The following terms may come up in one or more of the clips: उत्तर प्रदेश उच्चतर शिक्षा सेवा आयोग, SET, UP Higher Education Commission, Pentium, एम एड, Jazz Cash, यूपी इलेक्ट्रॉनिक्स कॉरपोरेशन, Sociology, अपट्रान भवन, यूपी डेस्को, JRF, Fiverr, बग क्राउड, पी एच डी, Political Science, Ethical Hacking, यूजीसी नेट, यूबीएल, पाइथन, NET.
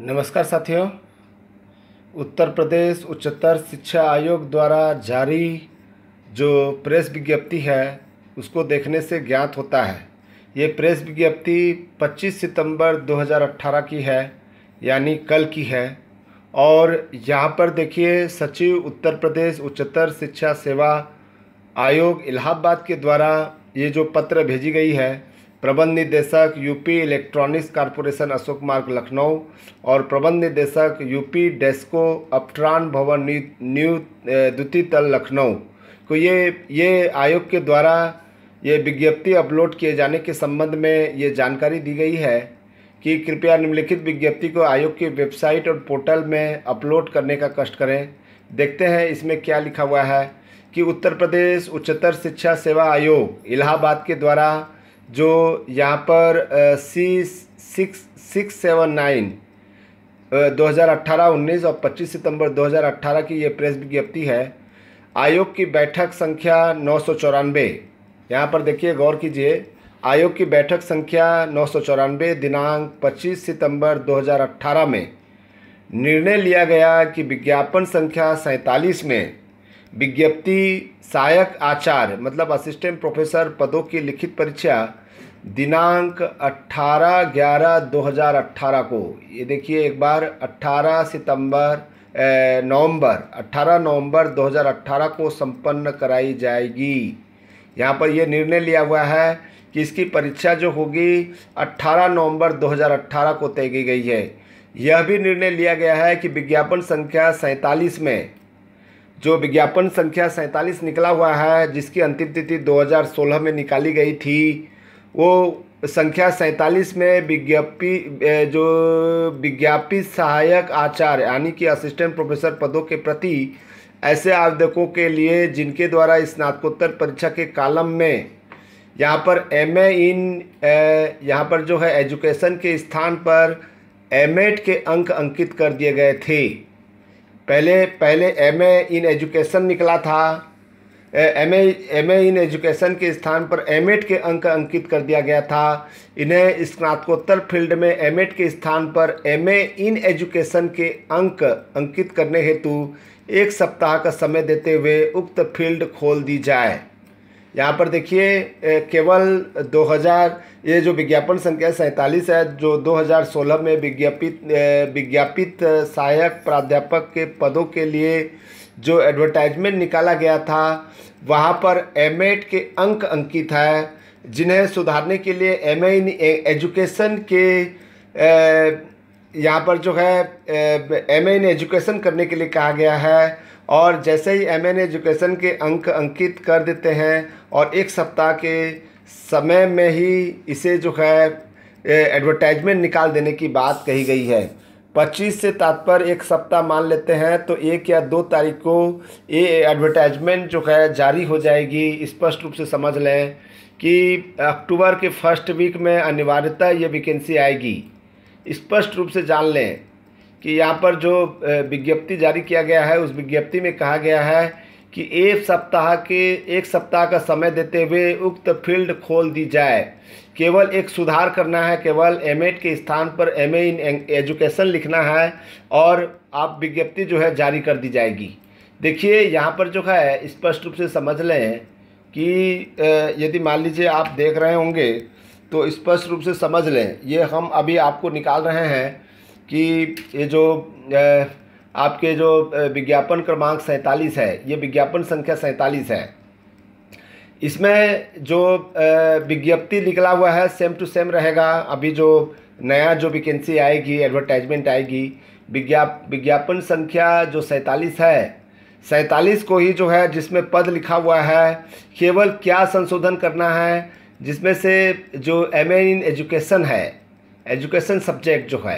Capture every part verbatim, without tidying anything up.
नमस्कार साथियों, उत्तर प्रदेश उच्चतर शिक्षा आयोग द्वारा जारी जो प्रेस विज्ञप्ति है उसको देखने से ज्ञात होता है। ये प्रेस विज्ञप्ति पच्चीस सितंबर दो हज़ार अठारह की है, यानी कल की है। और यहाँ पर देखिए, सचिव उत्तर प्रदेश उच्चतर शिक्षा सेवा आयोग इलाहाबाद के द्वारा ये जो पत्र भेजी गई है, प्रबंध निदेशक यूपी इलेक्ट्रॉनिक्स कॉरपोरेशन अशोक मार्ग लखनऊ और प्रबंध निदेशक यूपी डेस्को अपट्रान भवन न्यू द्वितीय तल लखनऊ को ये ये आयोग के द्वारा ये विज्ञप्ति अपलोड किए जाने के संबंध में ये जानकारी दी गई है कि कृपया निम्नलिखित विज्ञप्ति को आयोग की वेबसाइट और पोर्टल में अपलोड करने का कष्ट करें। देखते हैं इसमें क्या लिखा हुआ है कि उत्तर प्रदेश उच्चतर शिक्षा सेवा आयोग इलाहाबाद के द्वारा जो यहाँ पर C six six seven nine दो हज़ार अट्ठारह उन्नीस और पच्चीस सितंबर दो हज़ार अट्ठारह की ये प्रेस विज्ञप्ति है। आयोग की बैठक संख्या नौ सौ चौरानवे, यहाँ पर देखिए, गौर कीजिए, आयोग की बैठक संख्या नौ सौ चौरानवे दिनांक पच्चीस सितंबर दो हज़ार अट्ठारह में निर्णय लिया गया कि विज्ञापन संख्या सैंतालीस में विज्ञप्ति सहायक आचार्य मतलब असिस्टेंट प्रोफेसर पदों की लिखित परीक्षा दिनांक अठारह ग्यारह दो हज़ार अठारह को, ये देखिए एक बार, अठारह सितंबर नवंबर अठारह नवंबर दो हज़ार अठारह को संपन्न कराई जाएगी। यहाँ पर ये निर्णय लिया हुआ है कि इसकी परीक्षा जो होगी अठारह नवंबर दो हज़ार अठारह को तय की गई है। यह भी निर्णय लिया गया है कि विज्ञापन संख्या सैंतालीस में जो विज्ञापन संख्या सैंतालीस निकला हुआ है, जिसकी अंतिम तिथि दो हज़ार सोलह में निकाली गई थी, वो संख्या सैंतालीस में विज्ञप्ति जो विज्ञापित सहायक आचार्य यानी कि असिस्टेंट प्रोफेसर पदों के प्रति ऐसे आवेदकों के लिए जिनके द्वारा स्नातकोत्तर परीक्षा के कालम में यहाँ पर एम ए इन यहाँ पर जो है एजुकेशन के स्थान पर एम एड के अंक अंकित कर दिए गए थे। पहले पहले एम ए इन एजुकेशन निकला था, M A M A in education के स्थान पर एम एड के अंक अंकित कर दिया गया था। इन्हें स्नातकोत्तर फील्ड में एम एड के स्थान पर एम ए इन एजुकेशन के अंक अंकित करने हेतु एक सप्ताह का समय देते हुए उक्त फील्ड खोल दी जाए। यहाँ पर देखिए, केवल दो हज़ार ये जो विज्ञापन संख्या सैंतालीस है जो दो हज़ार सोलह में विज्ञापित विज्ञापित सहायक प्राध्यापक के पदों के लिए जो एडवर्टाइजमेंट निकाला गया था, वहाँ पर एम एड के अंक अंकित है, जिन्हें सुधारने के लिए एम ए इन एजुकेशन के यहाँ पर जो है एम ए इन एजुकेशन करने के लिए कहा गया है। और जैसे ही एम एन एजुकेशन के अंक अंकित कर देते हैं और एक सप्ताह के समय में ही इसे जो है एडवर्टाइजमेंट निकाल देने की बात कही गई है। पच्चीस से तात्पर्य एक सप्ताह मान लेते हैं, तो एक या दो तारीख को ये एडवर्टाइजमेंट जो है जारी हो जाएगी। स्पष्ट रूप से समझ लें कि अक्टूबर के फर्स्ट वीक में अनिवार्यता ये वैकेंसी आएगी। स्पष्ट रूप से जान लें कि यहाँ पर जो विज्ञप्ति जारी किया गया है उस विज्ञप्ति में कहा गया है कि एक सप्ताह के एक सप्ताह का समय देते हुए उक्त फील्ड खोल दी जाए। केवल एक सुधार करना है, केवल एम एड के स्थान पर एम ए इन एजुकेशन लिखना है और आप विज्ञप्ति जो है जारी कर दी जाएगी। देखिए यहाँ पर जो है स्पष्ट रूप से समझ लें कि यदि मान लीजिए आप देख रहे होंगे तो स्पष्ट रूप से समझ लें, ये हम अभी आपको निकाल रहे हैं कि ये जो आपके जो विज्ञापन क्रमांक सैंतालीस है, ये विज्ञापन संख्या सैंतालीस है, इसमें जो विज्ञप्ति निकला हुआ है सेम टू सेम रहेगा। अभी जो नया जो वैकेंसी आएगी, एडवर्टाइजमेंट आएगी, विज्ञाप विज्ञापन संख्या जो सैंतालीस है, सैंतालीस को ही जो है जिसमें पद लिखा हुआ है, केवल क्या संशोधन करना है, जिसमें से जो एम ए इन एजुकेशन है, एजुकेशन सब्जेक्ट जो है,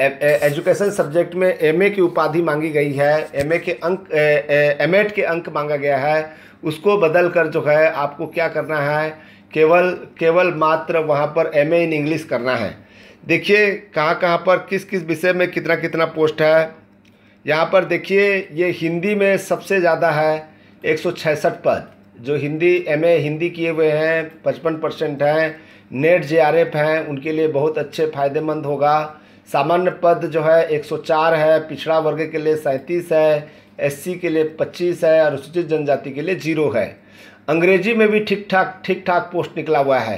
एजुकेशन सब्जेक्ट में एमए की उपाधि मांगी गई है, एमए के अंक एमएड के अंक मांगा गया है, उसको बदल कर जो है आपको क्या करना है, केवल केवल मात्र वहाँ पर एमए इन इंग्लिश करना है। देखिए कहाँ कहाँ पर किस किस विषय में कितना कितना पोस्ट है। यहाँ पर देखिए, ये हिंदी में सबसे ज़्यादा है, एक सौ छियासठ पद जो हिंदी एमए हिंदी किए हुए हैं पचपन परसेंट हैं, नेट जे आर एफ हैं उनके लिए बहुत अच्छे फ़ायदेमंद होगा। सामान्य पद जो है एक सौ चार है, पिछड़ा वर्ग के लिए सैंतीस है, एससी के लिए पच्चीस है, अनुसूचित जनजाति के लिए जीरो है। अंग्रेजी में भी ठीक ठाक ठीक ठाक पोस्ट निकला हुआ है।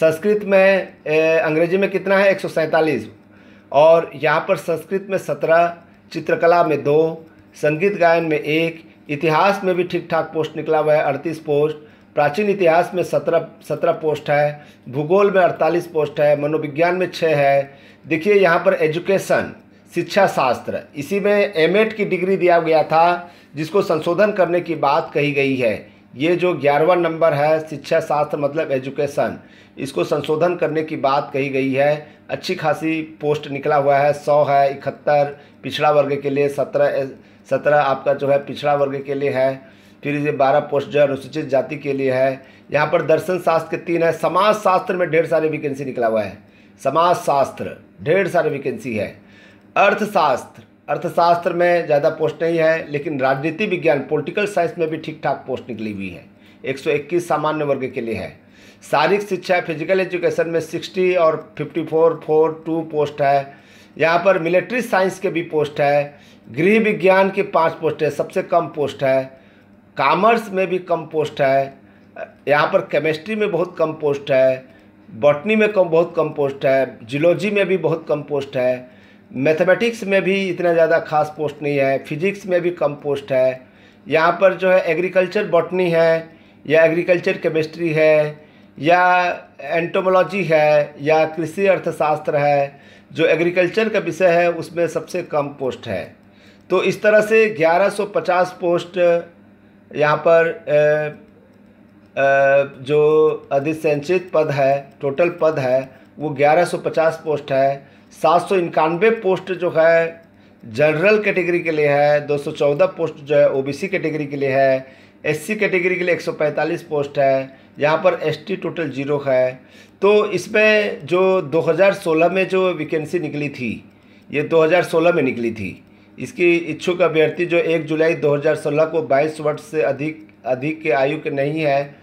संस्कृत में ए, अंग्रेजी में कितना है एक सौ सैंतालीस, और यहाँ पर संस्कृत में सत्रह, चित्रकला में दो, संगीत गायन में एक, इतिहास में भी ठीक ठाक पोस्ट निकला हुआ है अड़तीस पोस्ट, प्राचीन इतिहास में सत्रह सत्रह पोस्ट है, भूगोल में अड़तालीस पोस्ट है, मनोविज्ञान में छः है। देखिए यहाँ पर एजुकेशन शिक्षा शास्त्र, इसी में एमएड की डिग्री दिया गया था जिसको संशोधन करने की बात कही गई है। ये जो ग्यारहवां नंबर है शिक्षा शास्त्र मतलब एजुकेशन, इसको संशोधन करने की बात कही गई है। अच्छी खासी पोस्ट निकला हुआ है, सौ है, इकहत्तर पिछड़ा वर्ग के लिए, सत्रह सत्रह आपका जो है पिछड़ा वर्ग के लिए है, फिर ये बारह पोस्ट जो है अनुसूचित जाति के लिए है। यहाँ पर दर्शन शास्त्र के तीन है, समाज शास्त्र में ढेर सारे वैकेंसी निकला हुआ है, समाज शास्त्र ढेर सारे वैकेंसी है। अर्थशास्त्र, अर्थशास्त्र में ज़्यादा पोस्ट नहीं है, लेकिन राजनीति विज्ञान पॉलिटिकल साइंस में भी ठीक ठाक पोस्ट निकली हुई है, एक सौ इक्कीस सामान्य वर्ग के लिए है। शारीरिक शिक्षा फिजिकल एजुकेशन में साठ और चौवन बटा बयालीस पोस्ट है। यहाँ पर मिलिट्री साइंस के भी पोस्ट है, गृह विज्ञान के पाँच पोस्ट है, सबसे कम पोस्ट है। कामर्स में भी कम पोस्ट है, यहाँ पर केमिस्ट्री में बहुत कम पोस्ट है, बॉटनी में कम बहुत कम पोस्ट है, जियोलॉजी में भी बहुत कम पोस्ट है, मैथमेटिक्स में भी इतना ज़्यादा खास पोस्ट नहीं है, फिजिक्स में भी कम पोस्ट है। यहाँ पर जो है एग्रीकल्चर बॉटनी है, या एग्रीकल्चर केमिस्ट्री है, या एंटोमोलॉजी है, या कृषि अर्थशास्त्र है, जो एग्रीकल्चर का विषय है उसमें सबसे कम पोस्ट है। तो इस तरह से ग्यारह सौ पचास पोस्ट यहाँ पर जो अधिसंचित पद है, टोटल पद है वो ग्यारह सौ पचास पोस्ट है। सात सौ इक्यानवे पोस्ट जो है जनरल कैटेगरी के लिए है, दो सौ चौदह पोस्ट जो है ओबीसी कैटेगरी के लिए है, एससी कैटेगरी के लिए एक सौ पैंतालीस पोस्ट है, यहाँ पर एसटी टोटल जीरो है। तो इसमें जो दो हज़ार सोलह में जो वैकेंसी निकली थी, ये दो हज़ार सोलह में निकली थी, इसकी इच्छुक अभ्यर्थी जो एक जुलाई दो हज़ार सोलह को बाईस वर्ष से अधिक अधिक के आयु के नहीं है,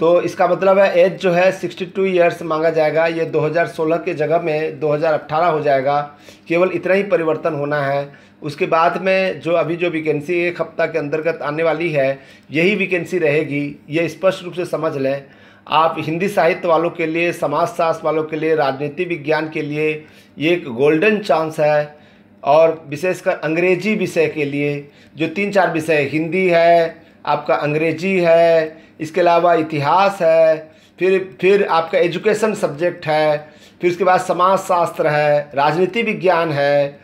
तो इसका मतलब है एज जो है बासठ इयर्स मांगा जाएगा, ये दो हज़ार सोलह के जगह में दो हज़ार अठारह हो जाएगा, केवल इतना ही परिवर्तन होना है। उसके बाद में जो अभी जो वैकेंसी एक हफ्ता के अंतर्गत आने वाली है यही वैकेंसी रहेगी, ये स्पष्ट रूप से समझ लें आप। हिंदी साहित्य वालों के लिए, समाजशास्त्र वालों के लिए, राजनीति विज्ञान के लिए ये एक गोल्डन चांस है, और विशेषकर अंग्रेजी विषय के लिए जो तीन चार विषय हिंदी है आपका, अंग्रेजी है, इसके अलावा इतिहास है, फिर फिर आपका एजुकेशन सब्जेक्ट है, फिर उसके बाद समाजशास्त्र है, राजनीति विज्ञान है,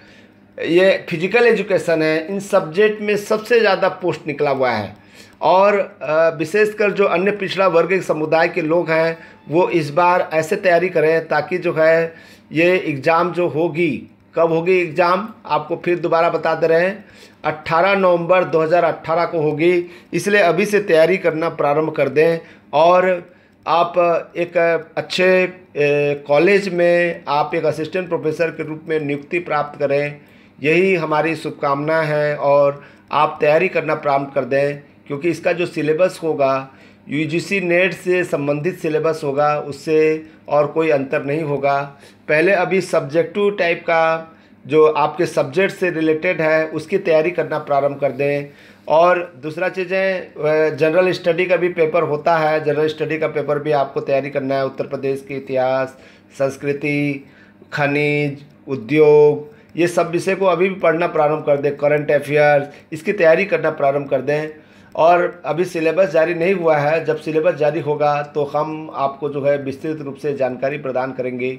ये फिजिकल एजुकेशन है, इन सब्जेक्ट में सबसे ज़्यादा पोस्ट निकला हुआ है। और विशेषकर जो अन्य पिछड़ा वर्ग समुदाय के लोग हैं वो इस बार ऐसे तैयारी करें ताकि जो है ये एग्ज़ाम जो होगी, कब होगी एग्ज़ाम आपको फिर दोबारा बता दे रहे हैं, अठारह नवंबर दो हज़ार अठारह को होगी, इसलिए अभी से तैयारी करना प्रारंभ कर दें। और आप एक अच्छे कॉलेज में आप एक असिस्टेंट प्रोफेसर के रूप में नियुक्ति प्राप्त करें, यही हमारी शुभकामना है। और आप तैयारी करना प्रारंभ कर दें, क्योंकि इसका जो सिलेबस होगा यूजीसी नेट से संबंधित सिलेबस होगा, उससे और कोई अंतर नहीं होगा। पहले अभी सब्जेक्टिव टाइप का जो आपके सब्जेक्ट से रिलेटेड है उसकी तैयारी करना प्रारंभ कर दें। और दूसरा चीज़ें जनरल स्टडी का भी पेपर होता है, जनरल स्टडी का पेपर भी आपको तैयारी करना है। उत्तर प्रदेश के इतिहास, संस्कृति, खनिज, उद्योग, ये सब विषय को अभी भी पढ़ना प्रारंभ कर दें। करंट अफेयर्स, इसकी तैयारी करना प्रारंभ कर दें। और अभी सिलेबस जारी नहीं हुआ है, जब सिलेबस जारी होगा तो हम आपको जो है विस्तृत रूप से जानकारी प्रदान करेंगे।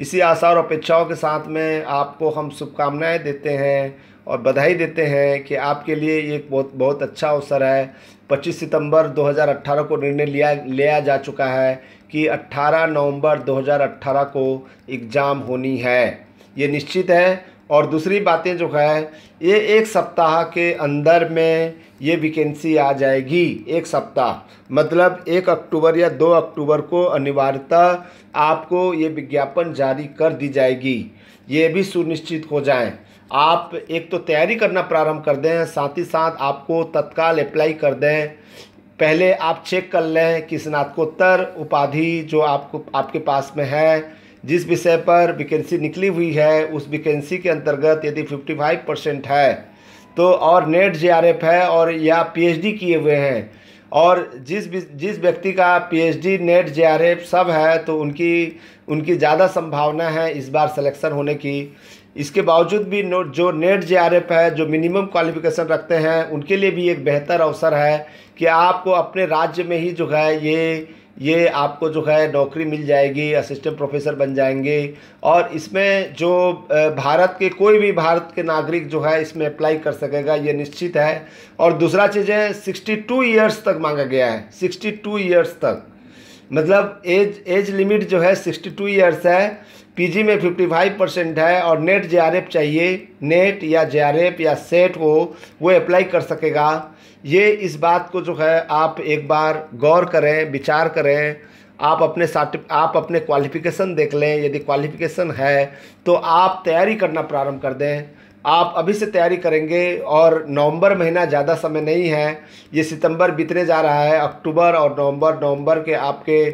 इसी आशा और अपेक्षाओं के साथ में आपको हम शुभकामनाएं देते हैं और बधाई देते हैं कि आपके लिए ये एक बहुत बहुत अच्छा अवसर है। पच्चीस सितंबर दो हज़ार अठारह को निर्णय लिया लिया जा चुका है कि अठारह नवंबर दो हज़ार अठारह को एग्ज़ाम होनी है, ये निश्चित है। और दूसरी बातें जो है ये एक सप्ताह के अंदर में ये वैकेंसी आ जाएगी, एक सप्ताह मतलब एक अक्टूबर या दो अक्टूबर को अनिवार्यता आपको ये विज्ञापन जारी कर दी जाएगी। ये भी सुनिश्चित हो जाएं, आप एक तो तैयारी करना प्रारंभ कर दें, साथ ही साथ आपको तत्काल अप्लाई कर दें। पहले आप चेक कर लें कि स्नातकोत्तर उपाधि जो आपको आपके पास में है, जिस विषय पर वैकेंसी निकली हुई है उस वैकेंसी के अंतर्गत यदि पचपन परसेंट है तो और नेट जे आर एफ है और या पी एच डी किए हुए हैं, और जिस जिस व्यक्ति का पी एच डी NET J R F सब है तो उनकी उनकी ज़्यादा संभावना है इस बार सिलेक्शन होने की। इसके बावजूद भी नोट जो नेट जे आर एफ है, जो मिनिमम क्वालिफिकेशन रखते हैं, उनके लिए भी एक बेहतर अवसर है कि आपको अपने राज्य में ही जो है ये ये आपको जो है नौकरी मिल जाएगी, असिस्टेंट प्रोफेसर बन जाएंगे। और इसमें जो भारत के कोई भी भारत के नागरिक जो है इसमें अप्लाई कर सकेगा, ये निश्चित है। और दूसरा चीज़ है बासठ इयर्स तक मांगा गया है, बासठ इयर्स तक, मतलब एज एज लिमिट जो है बासठ इयर्स है। पीजी में पचपन परसेंट है और नेट जे आर एफ चाहिए, नेट या जे आर एफ या सेट हो वो अप्लाई कर सकेगा। ये इस बात को जो है आप एक बार गौर करें, विचार करें, आप अपने सर्टि आप अपने क्वालिफ़िकेशन देख लें। यदि क्वालिफ़िकेशन है तो आप तैयारी करना प्रारंभ कर दें, आप अभी से तैयारी करेंगे। और नवंबर महीना ज़्यादा समय नहीं है, ये सितंबर बीतने जा रहा है, अक्टूबर और नवंबर नवंबर के आपके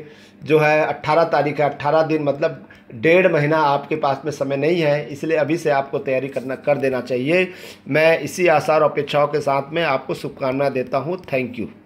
जो है अट्ठारह तारीख है, अट्ठारह दिन, मतलब डेढ़ महीना आपके पास में समय नहीं है, इसलिए अभी से आपको तैयारी करना कर देना चाहिए। मैं इसी आसार और अपेक्षाओं के साथ में आपको शुभकामनाएं देता हूं। Thank you.